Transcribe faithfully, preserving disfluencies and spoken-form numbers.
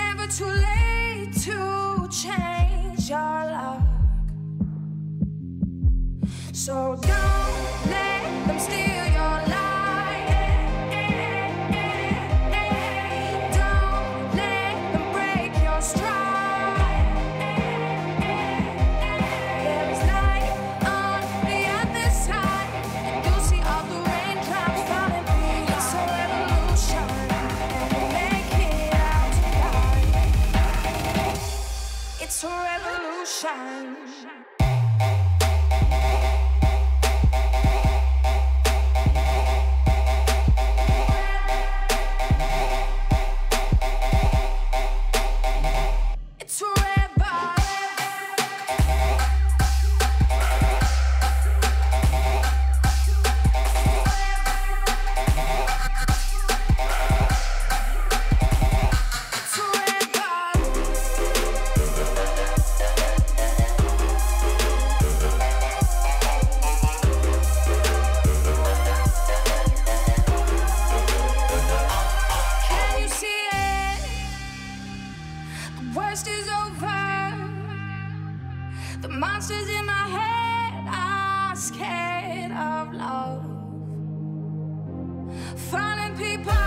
never too late to change your luck. So don't let them steal your life. It's a revolution. Worst is over. The monsters in my head are scared of love. Fallen people.